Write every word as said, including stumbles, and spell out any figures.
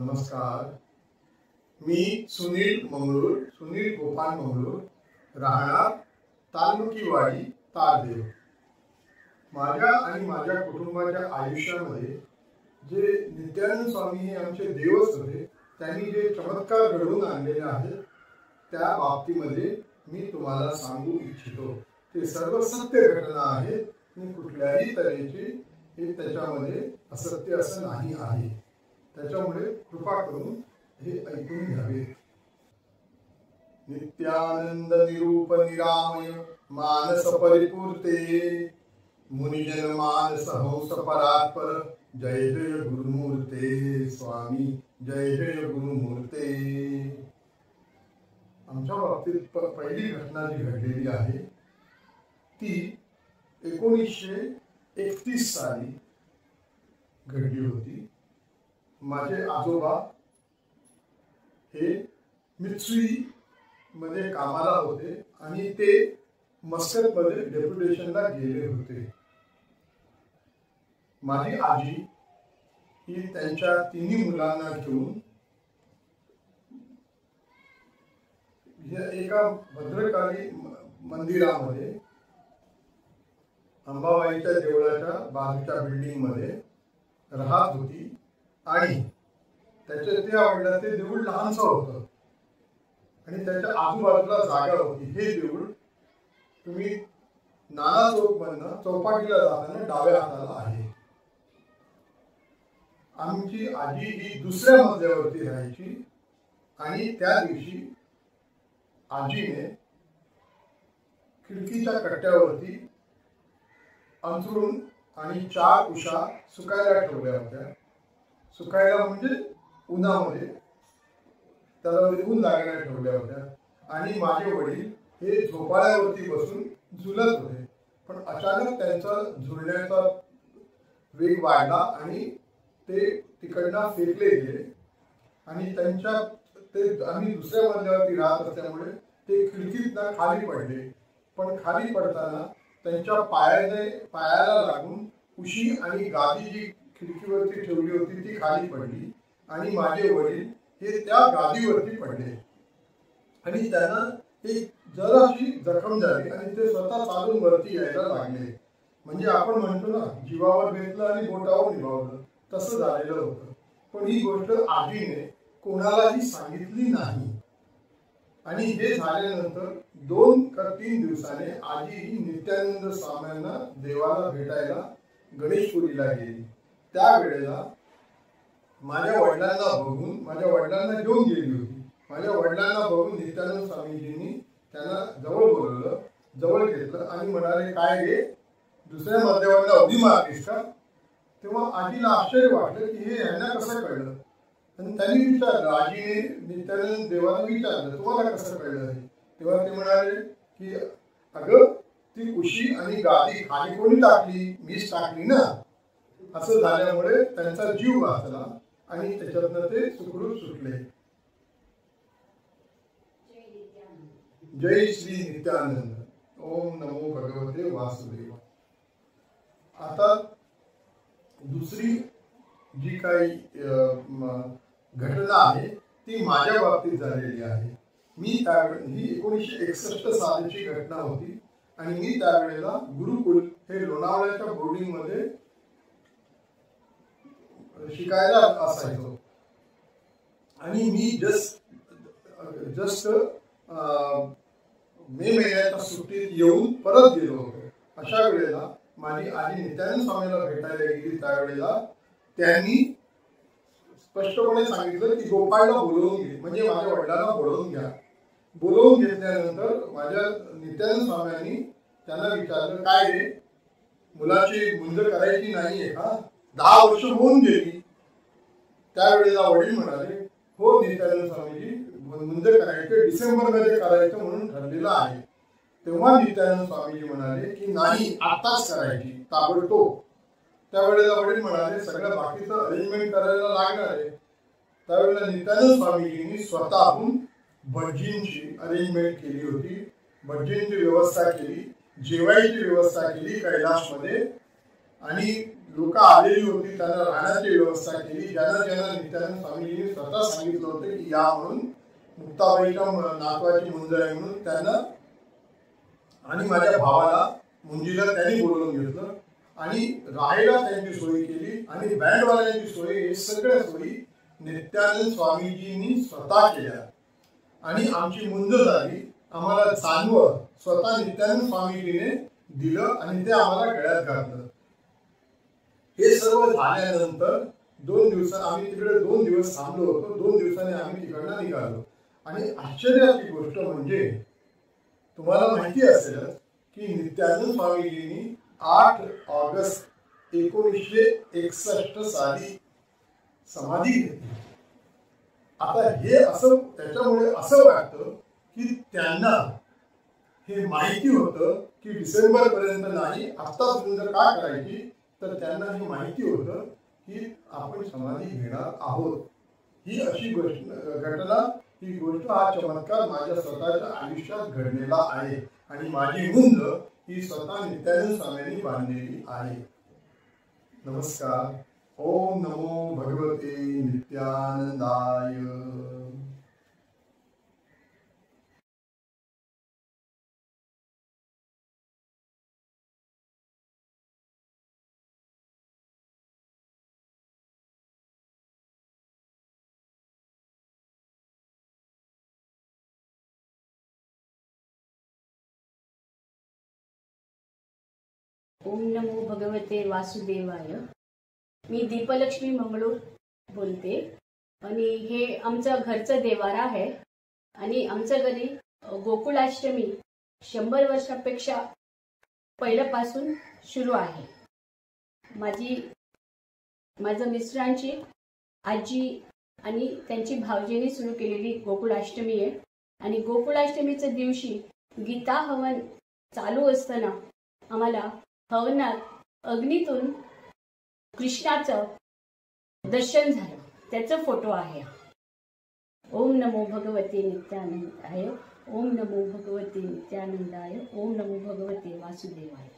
नमस्कार, मी सुनील मंगळूर, सुनील गोपाल मंगळूर, राहणार तालुकीवाडी तारदेव। माझ्या आणि माझ्या कुटुंबाच्या आयुष्यामध्ये जे नित्यानंद स्वामी हे आमचे देवच होते, त्यांनी जे चमत्कार घडवून आणलेले आहेत त्या बाबतीमध्ये मी तुम्हाला सांगू इच्छितो। ते सर्व सत्य घटना आहेत, मी कुठल्याही तऱ्हेची हे त्याच्यामध्ये असत्य असं नाही आहे। कृपा करून हे ऐकून घ्यावे। नित्यानंद निरूप निरामय मानस परिपूर्ते, मुनिजन मानस हंस परात्पर, जय जय गुरुमूर्ते स्वामी, जय जय गुरुमूर्ते। आमच्या बाबतीत पहिली घटना जी घडलेली आहे ती एकोणीसशे एकतीस साली घडली होती। माझे आजोबा हे मित्सुई मध्ये कामाला होते आणि ते मस्कतमध्ये डेप्युटेशनला गेले होते। माझी आजी ही त्यांच्या तिन्ही मुलांना घेऊन एका भद्रकाली मंदिरामध्ये अंबाबाईच्या देवळाच्या बाजूच्या बिल्डिंग मध्ये राहत होती। आणि त्याच्या ते देऊळ लहानसं होतं आणि त्याच्या आजूबाजूला जागा होती। हे देऊळ तुम्ही नाना चौक मधनं चौपाटीला जाताना डाव्या हाताला आहे। आमची आजी ही दुसऱ्या मजल्यावरती राहायची आणि त्या दिवशी आजीने खिडकीच्या कट्ट्यावरती अंथरून आणि चार उशा सुकायला ठेवल्या होत्या। सुकायला म्हणजे उन्हामध्ये त्याला ऊन लागायला ठेवल्या होत्या। आणि माझे वडील हे झोपाळ्यावरती बसून झुलत होते, पण अचानक त्यांचा झुलण्याचा वेग वाढला आणि ते तिकडनं फेकले गेले आणि त्यांच्या ते आम्ही दुसऱ्या मजल्यावरती राहत असल्यामुळे ते खिडकीतनं खाली पडले, पण खाली पडताना त्यांच्या पायाने पायाला लागून उशी आणि गादी जी खिडकीवरती ठेवली होती ती खाली पडली आणि माझे वडील हे त्या गादीवरती पडले आणि त्यांना एक जराशी जखम झाली आणि ते स्वतः चालून वरती यायला लागले। म्हणजे आपण म्हणतो ना, जीवावर घेतलं आणि बोटावर निभावलं, तसं झालेलं होतं। पण ही गोष्ट आजीने कोणालाही सांगितली नाही आणि हे झाल्यानंतर दोन का तीन दिवसाने आजी ही नित्यानंद स्वामींना देवाला भेटायला गणेशपुरीला गेली। त्यावेळेला माझ्या वडिलांना बघून माझ्या वडिलांना घेऊन गेली होती। माझ्या वडिलांना बघून नित्यानंद स्वामीजींनी त्यांना जवळ बोलवलं, जवळ घेतलं आणि म्हणाले, काय रे दुसऱ्या मध्यवाला उभी मारलीस का? तेव्हा आजीला आश्चर्य वाटलं की हे यांना कसं कळलं। आणि त्यांनी विचारलं, आजीने नित्यानंद देवाला विचारलं, तुम्हाला कसं कळलं? तेव्हा ते म्हणाले की अगं ती उशी आणि गादी खाली कोणी टाकली, मीच टाकली ना। असं झाल्यामुळे त्यांचा जीव वाचला आणि त्याच्यातनं ते सुखरूप सुटले। जय श्री नित्यानंद। ओम नमो भगवते वासुदेव। आता दुसरी जी काही घटना आहे ती माझ्या बाबतीत झालेली आहे। मी त्यावेळी ही एकोणीसशे एकसष्ट सालची घटना होती आणि मी त्यावेळेला गुरुकुल हे लोणावळ्याच्या बोर्डिंग मध्ये शिकायला असायचो आणि मी जस्ट जस्ट मे महिन्याच्या सुट्टीत येऊन परत गेलो होतो। अशा वेळेला माझी आजी नित्यानंद स्वामीला भेटायला गेली। त्यावेळेला त्यांनी स्पष्टपणे सांगितलं की गोपाळला बोलवून घे, म्हणजे माझ्या वडिलांना बोलवून घ्या। बोलवून घेतल्यानंतर माझ्या नित्यानंद स्वामींनी त्यांना विचारलं, काय रे मुलाची मुंज करायची नाहीये का? दहा वर्ष होऊन गेली। त्यावेळेला वडील म्हणाले, हो नित्यानंद स्वामीजी, मुंज करायचं डिसेंबर मध्ये करायचं म्हणून ठरलेलं आहे। तेव्हा नित्यानंद स्वामीजी म्हणाले की नाही, आताच करायची ताबडतोब। त्यावेळेला वडील म्हणाले, सगळ्या बाकीचं अरेंजमेंट करायला लागणार आहे। त्यावेळेला नित्यानंद स्वामीजींनी स्वतःहून भटजींची अरेंजमेंट केली होती, भटजींची व्यवस्था केली, जेवायची व्यवस्था केली कैलाशमध्ये आणि लोक आलेली होती, त्यांना राहण्याची व्यवस्था केली। ज्यांना ज्यांना नित्यानंद स्वामींनी स्वतः सांगितलं होतं की या म्हणून मुक्ताबाईला नातवाची मुंज आहे म्हणून त्यांना आणि माझ्या भावाला मुंजीला त्यांनी बोलवून घेतलं आणि राहायला त्यांची सोय केली आणि बँडवाल्यांची सोय, हे सगळ्या सोयी नित्यानंद स्वामीजींनी स्वतः केल्या। आणि आमची मुंज झाली, आम्हाला जानवर स्वतः नित्यानंद स्वामीजीने दिलं आणि ते आम्हाला गळ्यात घातलं। हे सर्व झाल्यानंतर दोन दिवसात आम्ही तिकडे दोन दिवस थांबलो होतो। दोन दिवसांनी आम्ही तिकडनं निघालो आणि आश्चर्याची गोष्ट म्हणजे तुम्हाला माहिती असेल की नित्यानंद स्वामीजींनी आठ ऑगस्ट एकोणीसशे एकसष्ट साली समाधी घेतली। आता हे असं त्याच्यामुळे असं वाटतं की त्यांना हे माहिती होतं की डिसेंबर पर्यंत नाही, आत्ता सुंदर का करायची, तर त्यांना हे माहिती होतं की आपण समाधी घेणार आहोत। ही अशी गोष्ट घटना, ही गोष्ट हा चमत्कार माझ्या स्वतःच्या आयुष्यात घडलेला आहे आणि माझी मुंज ही स्वतः नित्यानंद स्वामींनी बांधलेली आहे। नमस्कार। ओम नमो भगवते नित्यानंदाय। ओम नमो भगवते वासुदेवाय। मी दीपलक्ष्मी मंगळूर बोलते आणि हे आमचा घरचा देवारा आहे आणि आमच्या घरी गोकुल अष्टमी शंभर वर्षापेक्षा पहिल्यापासून सुरू आहे। माझी माझ्या मिस्टरांची आजी आणि त्यांची भावजीने सुरू केलेली गोकुल अष्टमी आहे आणि गोकुल अष्टमीच्या दिवशी गीता हवन चालू असताना आम्हाला हवनात अग्नीतून कृष्णाचं दर्शन झालं, त्याचा फोटो आहे। ओम नमो भगवते नित्यानंदाय, ओम नमो भगवते नित्यानंदाय, ओम नमो भगवते वासुदेवाय।